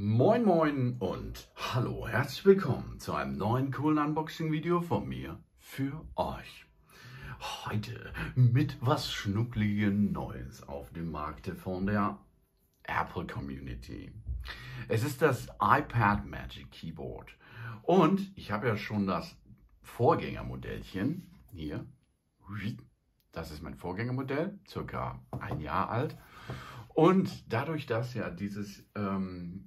Moin moin und hallo, herzlich willkommen zu einem neuen coolen Unboxing-Video von mir für euch. Heute mit was Schnuckligen Neues auf dem Markt von der Apple Community. Es ist das iPad Magic Keyboard und ich habe ja schon das Vorgängermodellchen hier. Das ist mein Vorgängermodell, circa ein Jahr alt. Und dadurch, dass ja dieses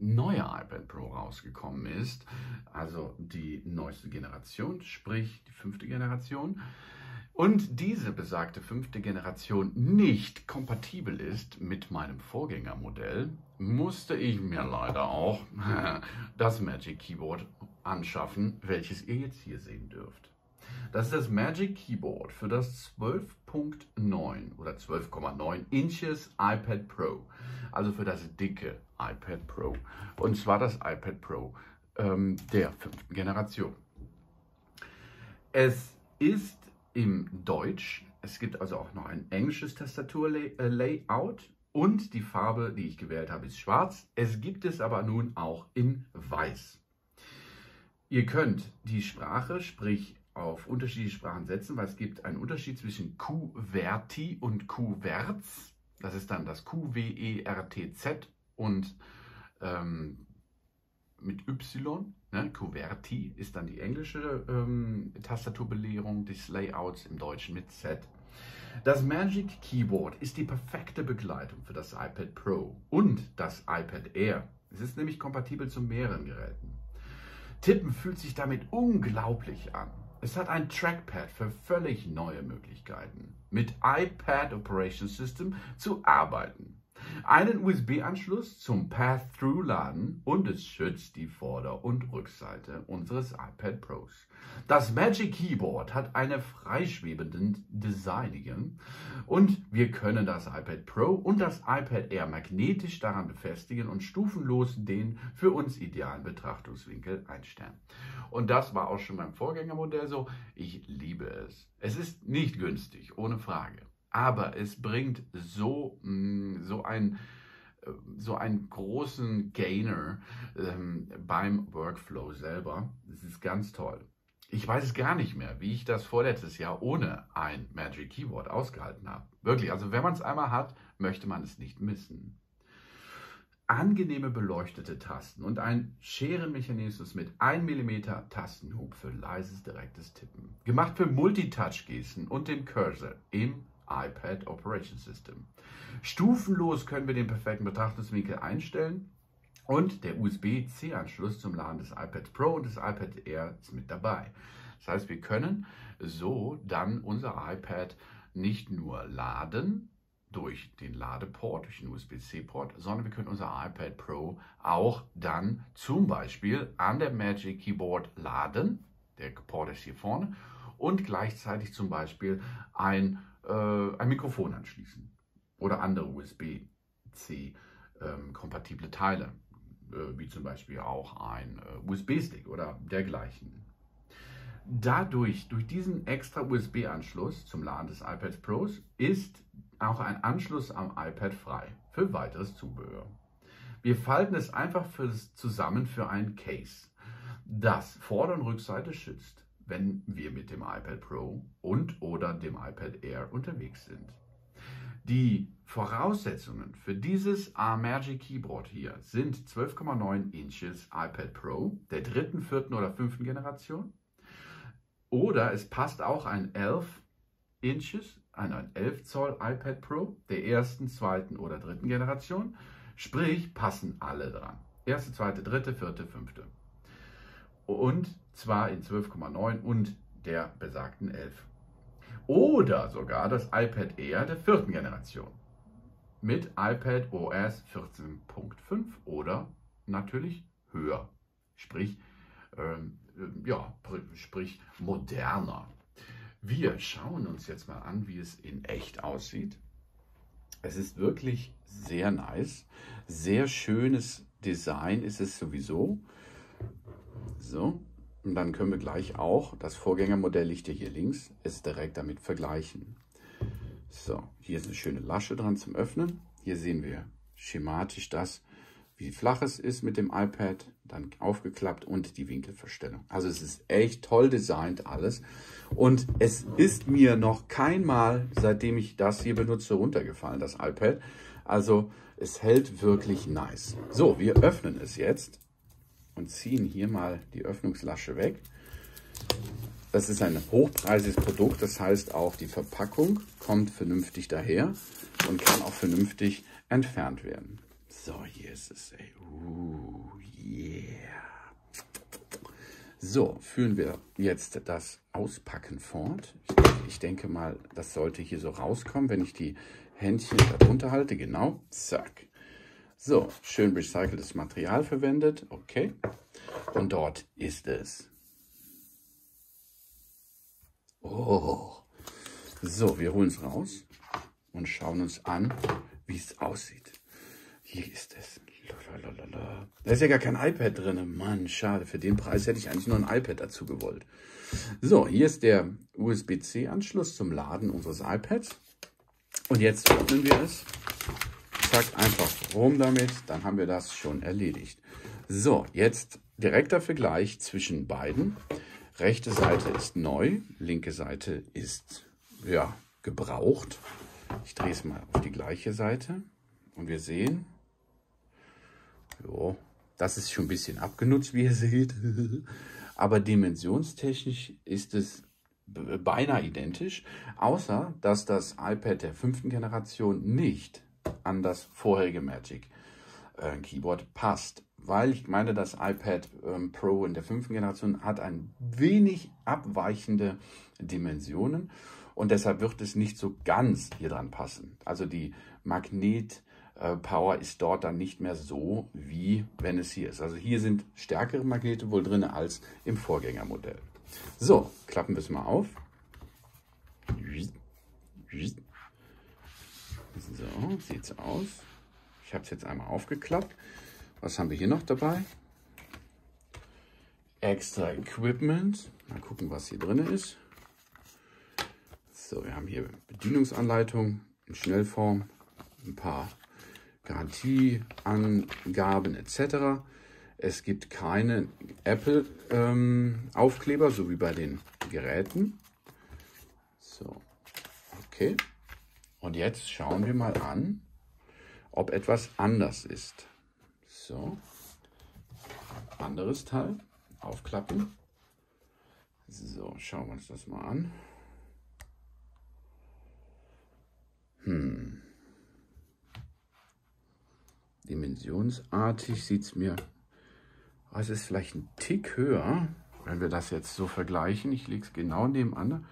neue iPad Pro rausgekommen ist, also die neueste Generation, sprich die 5. Generation, und diese besagte 5. Generation nicht kompatibel ist mit meinem Vorgängermodell, musste ich mir leider auch das Magic Keyboard anschaffen, welches ihr jetzt hier sehen dürft. Das ist das Magic Keyboard für das 12,9 oder 12,9 Inches iPad Pro, also für das dicke iPad Pro, und zwar das iPad Pro der 5. Generation. Es ist im Deutsch, es gibt also auch noch ein englisches Tastaturlayout und die Farbe, die ich gewählt habe, ist schwarz. Es gibt es aber nun auch in weiß. Ihr könnt die Sprache, sprich auf unterschiedliche Sprachen setzen, weil es gibt einen Unterschied zwischen QWERTY und QWERTZ. Das ist dann das QWERTZ und mit Y. Ne? QWERTY ist dann die englische Tastaturbelehrung des Layouts, im Deutschen mit Z. Das Magic Keyboard ist die perfekte Begleitung für das iPad Pro und das iPad Air. Es ist nämlich kompatibel zu mehreren Geräten. Tippen fühlt sich damit unglaublich an. Es hat ein Trackpad für völlig neue Möglichkeiten, mit iPad Operating System zu arbeiten, einen USB-Anschluss zum Pass-Through-Laden, und es schützt die Vorder- und Rückseite unseres iPad Pros. Das Magic Keyboard hat eine freischwebenden Design und wir können das iPad Pro und das iPad Air magnetisch daran befestigen und stufenlos den für uns idealen Betrachtungswinkel einstellen. Und das war auch schon beim Vorgängermodell so. Ich liebe es. Es ist nicht günstig, ohne Frage. Aber es bringt so einen großen Gainer beim Workflow selber. Das ist ganz toll. Ich weiß es gar nicht mehr, wie ich das vorletztes Jahr ohne ein Magic Keyboard ausgehalten habe. Wirklich, also wenn man es einmal hat, möchte man es nicht missen. Angenehme beleuchtete Tasten und ein Scherenmechanismus mit 1 mm Tastenhub für leises, direktes Tippen. Gemacht für Multitouch-Gesten und den Cursor im iPad Operation System. Stufenlos können wir den perfekten Betrachtungswinkel einstellen und der USB-C-Anschluss zum Laden des iPad Pro und des iPad Air ist mit dabei. Das heißt, wir können so dann unser iPad nicht nur laden, durch den Ladeport, durch den USB-C-Port, sondern wir können unser iPad Pro auch dann zum Beispiel an der Magic Keyboard laden, der Port ist hier vorne, und gleichzeitig zum Beispiel ein Mikrofon anschließen oder andere USB-C-kompatible Teile, wie zum Beispiel auch ein USB-Stick oder dergleichen. Dadurch, durch diesen extra USB-Anschluss zum Laden des iPad Pros, ist auch ein Anschluss am iPad frei für weiteres Zubehör. Wir falten es einfach zusammen für ein Case, das Vorder- und Rückseite schützt, wenn wir mit dem iPad Pro und oder dem iPad Air unterwegs sind. Die Voraussetzungen für dieses Magic Keyboard hier sind 12,9 Inches iPad Pro der 3., 4. oder 5. Generation. Oder es passt auch ein 11 Zoll iPad Pro der 1., 2. oder 3. Generation. Sprich, passen alle dran. 1., 2., 3., 4., 5. Und zwar in 12,9 und der besagten 11. Oder sogar das iPad Air der 4. Generation. Mit iPadOS 14.5 oder natürlich höher. Sprich, moderner. Wir schauen uns jetzt mal an, wie es in echt aussieht. Es ist wirklich sehr nice. Sehr schönes Design ist es sowieso. So, und dann können wir gleich auch das Vorgängermodell, liegt hier links, ist direkt damit vergleichen. So, hier ist eine schöne Lasche dran zum Öffnen. Hier sehen wir schematisch das, wie flach es ist mit dem iPad, dann aufgeklappt und die Winkelverstellung. Also es ist echt toll designt alles. Und es ist mir noch kein Mal, seitdem ich das hier benutze, runtergefallen, das iPad. Also es hält wirklich nice. So, wir öffnen es jetzt und ziehen hier mal die Öffnungslasche weg. Das ist ein hochpreisiges Produkt, das heißt auch die Verpackung kommt vernünftig daher und kann auch vernünftig entfernt werden. So, hier ist es, ey. Yeah. So, führen wir jetzt das Auspacken fort. Ich denke mal, das sollte hier so rauskommen, wenn ich die Händchen darunter halte. Genau, zack. So, schön recyceltes Material verwendet. Okay. Und dort ist es. Oh. So, wir holen es raus und schauen uns an, wie es aussieht. Hier ist es. Lalalala. Da ist ja gar kein iPad drin. Mann, schade. Für den Preis hätte ich eigentlich nur ein iPad dazu gewollt. So, hier ist der USB-C-Anschluss zum Laden unseres iPads. Und jetzt öffnen wir es. Zack, einfach rum damit. Dann haben wir das schon erledigt. So, jetzt direkter Vergleich zwischen beiden. Rechte Seite ist neu, linke Seite ist, ja, gebraucht. Ich drehe es mal auf die gleiche Seite. Und wir sehen... Jo, das ist schon ein bisschen abgenutzt, wie ihr seht. Aber dimensionstechnisch ist es beinahe identisch, außer dass das iPad der 5. Generation nicht an das vorherige Magic Keyboard passt. Weil ich meine, das iPad Pro in der 5. Generation hat ein wenig abweichende Dimensionen und deshalb wird es nicht so ganz hier dran passen. Also die Magnet Power ist dort dann nicht mehr so, wie wenn es hier ist. Also hier sind stärkere Magnete wohl drin als im Vorgängermodell. So, klappen wir es mal auf. So, sieht es aus. Ich habe es jetzt einmal aufgeklappt. Was haben wir hier noch dabei? Extra Equipment. Mal gucken, was hier drin ist. So, wir haben hier Bedienungsanleitung in Schnellform, ein paar Garantieangaben etc. Es gibt keine Apple-Aufkleber, so wie bei den Geräten. So, okay. Und jetzt schauen wir mal an, ob etwas anders ist. So, anderes Teil, aufklappen. So, schauen wir uns das mal an. Dimensionsartig sieht es mir, es ist vielleicht ein Tick höher, wenn wir das jetzt so vergleichen. Ich lege es genau nebenan.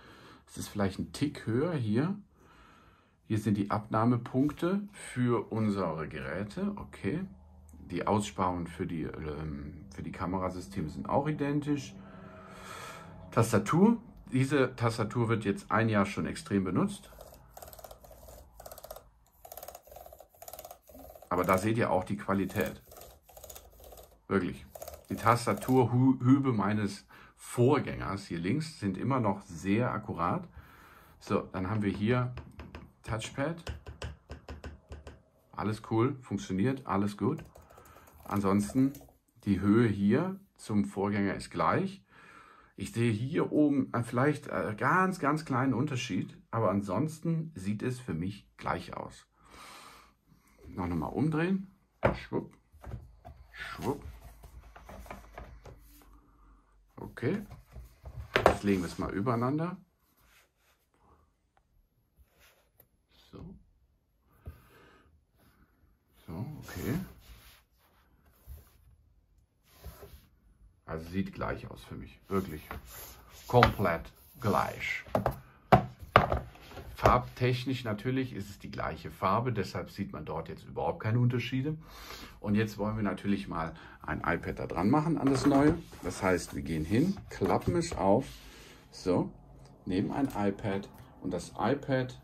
Es ist vielleicht ein Tick höher hier. Hier sind die Abnahmepunkte für unsere Geräte. Okay. Die Aussparungen für die Kamerasysteme sind auch identisch. Tastatur. Diese Tastatur wird jetzt ein Jahr schon extrem benutzt. Aber da seht ihr auch die Qualität. Wirklich. Die Tastaturhübe meines Vorgängers hier links sind immer noch sehr akkurat. So, dann haben wir hier Touchpad. Alles cool, funktioniert, alles gut. Ansonsten die Höhe hier zum Vorgänger ist gleich. Ich sehe hier oben vielleicht einen ganz, ganz kleinen Unterschied. Aber ansonsten sieht es für mich gleich aus. Nochmal umdrehen. Schwupp. Schwupp. Okay. Jetzt legen wir es mal übereinander. So. So, okay. Also sieht gleich aus für mich. Wirklich. Komplett gleich. Farbtechnisch natürlich ist es die gleiche Farbe, deshalb sieht man dort jetzt überhaupt keine Unterschiede. Und jetzt wollen wir natürlich mal ein iPad da dran machen an das neue. Das heißt, wir gehen hin, klappen es auf, so, nehmen ein iPad und das iPad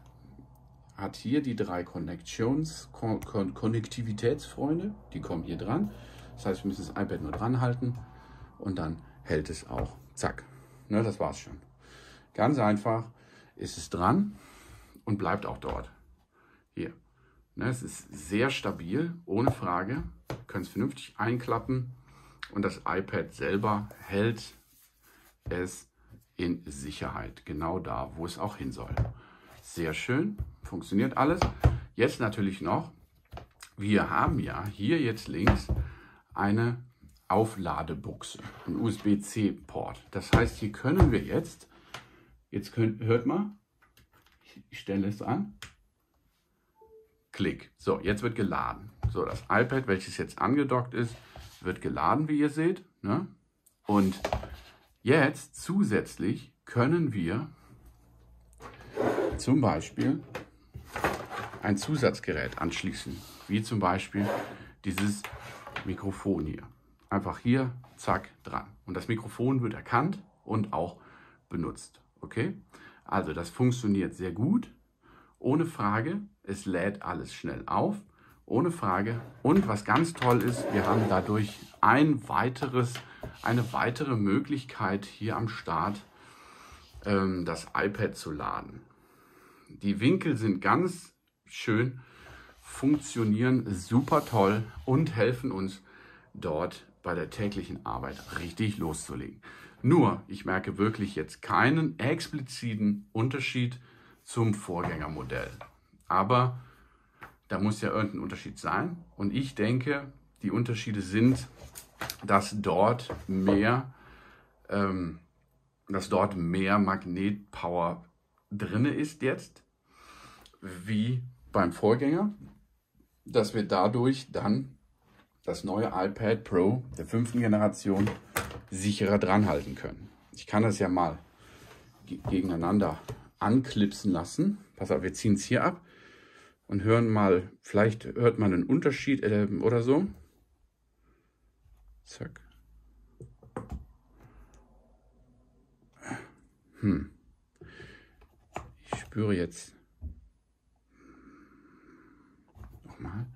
hat hier die drei Konnektivitätsfreunde, die kommen hier dran. Das heißt, wir müssen das iPad nur dran halten und dann hält es auch. Zack, ne, das war's schon. Ganz einfach ist es dran. Und bleibt auch dort. Hier. Ne, es ist sehr stabil, ohne Frage. können es vernünftig einklappen und das iPad selber hält es in Sicherheit, genau da, wo es auch hin soll. Sehr schön, funktioniert alles. Jetzt natürlich noch, wir haben ja hier jetzt links eine Aufladebuchse, ein USB-C-Port. Das heißt, hier können wir jetzt hört mal, ich stelle es an, Klick. So, jetzt wird geladen. So, das iPad, welches jetzt angedockt ist, wird geladen, wie ihr seht, ne? Und jetzt zusätzlich können wir zum Beispiel ein Zusatzgerät anschließen, wie zum Beispiel dieses Mikrofon hier. Einfach hier, zack, dran. Und das Mikrofon wird erkannt und auch benutzt. Okay? Also das funktioniert sehr gut, ohne Frage. Es lädt alles schnell auf, ohne Frage. Und was ganz toll ist, wir haben dadurch eine weitere Möglichkeit hier am Start, das iPad zu laden. Die Winkel sind ganz schön, funktionieren super toll und helfen uns dort bei der täglichen Arbeit richtig loszulegen. Nur, ich merke wirklich jetzt keinen expliziten Unterschied zum Vorgängermodell. Aber da muss ja irgendein Unterschied sein. Und ich denke, die Unterschiede sind, dass dort mehr Magnetpower drin ist jetzt, wie beim Vorgänger, dass wir dadurch dann das neue iPad Pro der 5. Generation sicherer dran halten können. Ich kann das ja mal gegeneinander anklipsen lassen. Pass auf, wir ziehen es hier ab und hören mal, vielleicht hört man einen Unterschied oder so. Zack. Ich spüre jetzt nochmal.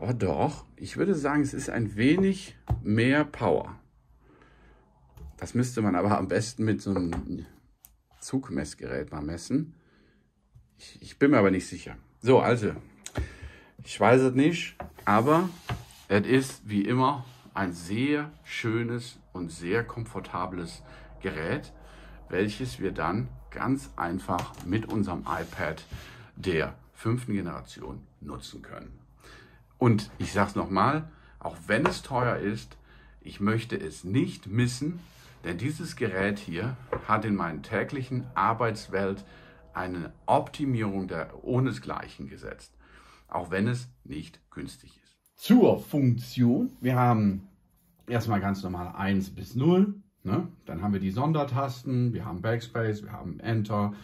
Oh doch, ich würde sagen, es ist ein wenig mehr Power. Das müsste man aber am besten mit so einem Zugmessgerät mal messen. Ich bin mir aber nicht sicher. So, also, ich weiß es nicht, aber es ist wie immer ein sehr schönes und sehr komfortables Gerät, welches wir dann ganz einfach mit unserem iPad der 5. Generation nutzen können. Und ich sage es nochmal, auch wenn es teuer ist, ich möchte es nicht missen, denn dieses Gerät hier hat in meiner täglichen Arbeitswelt eine Optimierung ohnesgleichen gesetzt, auch wenn es nicht günstig ist. Zur Funktion, wir haben erstmal ganz normal 1 bis 0, ne? Dann haben wir die Sondertasten, wir haben Backspace, wir haben Enter,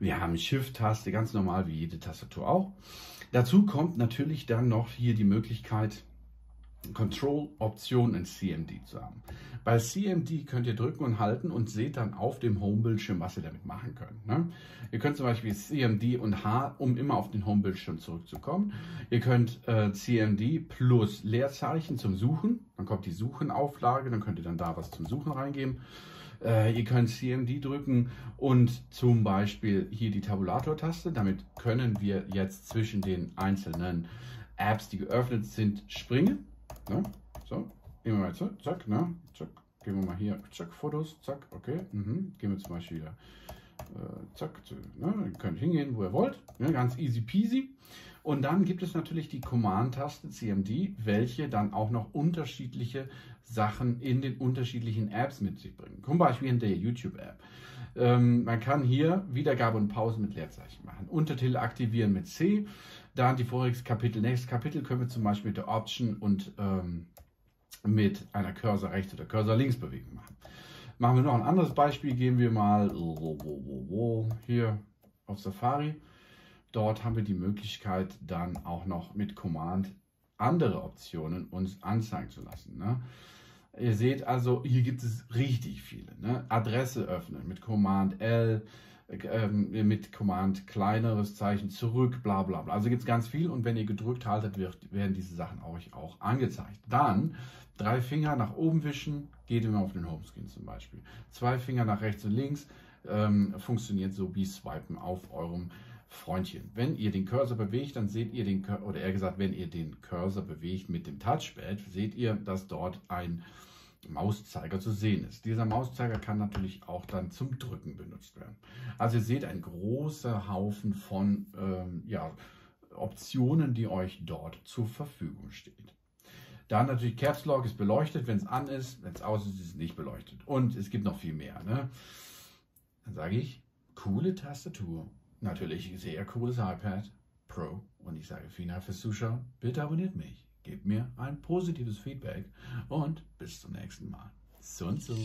wir haben Shift-Taste, ganz normal wie jede Tastatur auch. Dazu kommt natürlich dann noch hier die Möglichkeit, Control-Option in CMD zu haben. Bei CMD könnt ihr drücken und halten und seht dann auf dem Homebildschirm, was ihr damit machen könnt. Ne? Ihr könnt zum Beispiel CMD und H, um immer auf den Homebildschirm zurückzukommen. Ihr könnt CMD plus Leerzeichen zum Suchen, dann kommt die Suchenauflage, dann könnt ihr dann da was zum Suchen reingeben. Ihr könnt CMD drücken und zum Beispiel hier die Tabulator-Taste. Damit können wir jetzt zwischen den einzelnen Apps, die geöffnet sind, springen. Ne? So, gehen wir mal zack, zack, ne? Zack, gehen wir mal hier, zack, Fotos, zack, okay, gehen wir zum Beispiel hier, zack, ne? Ihr könnt hingehen, wo ihr wollt, ne? Ganz easy peasy. Und dann gibt es natürlich die Command-Taste CMD, welche dann auch noch unterschiedliche Sachen in den unterschiedlichen Apps mit sich bringen. Zum Beispiel in der YouTube-App. Man kann hier Wiedergabe und Pausen mit Leerzeichen machen. Untertitel aktivieren mit C. Dann die voriges Kapitel, nächstes Kapitel können wir zum Beispiel mit der Option und mit einer Cursor rechts oder Cursor links Bewegung machen. Machen wir noch ein anderes Beispiel. Gehen wir mal hier auf Safari. Dort haben wir die Möglichkeit, dann auch noch mit Command andere Optionen uns anzeigen zu lassen. Ne? Ihr seht also, hier gibt es richtig viele. Ne? Adresse öffnen mit Command L, mit Command kleineres Zeichen zurück, bla bla bla. Also gibt es ganz viel und wenn ihr gedrückt haltet, werden diese Sachen euch auch angezeigt. Dann 3 Finger nach oben wischen, geht immer auf den Homescreen zum Beispiel. 2 Finger nach rechts und links, funktioniert so wie Swipen auf eurem Freundchen. Wenn ihr den Cursor bewegt, dann seht ihr den Cursor, oder eher gesagt, wenn ihr den Cursor bewegt mit dem Touchpad, seht ihr, dass dort ein Mauszeiger zu sehen ist. Dieser Mauszeiger kann natürlich auch dann zum Drücken benutzt werden. Also ihr seht einen großen Haufen von Optionen, die euch dort zur Verfügung steht. Dann natürlich Caps Lock ist beleuchtet, wenn es an ist, wenn es aus ist, ist es nicht beleuchtet. Und es gibt noch viel mehr. Ne? Dann sage ich, coole Tastatur. Natürlich sehr cooles iPad Pro. Und ich sage vielen Dank fürs Zuschauen. Bitte abonniert mich. Gebt mir ein positives Feedback und bis zum nächsten Mal. Zun zun.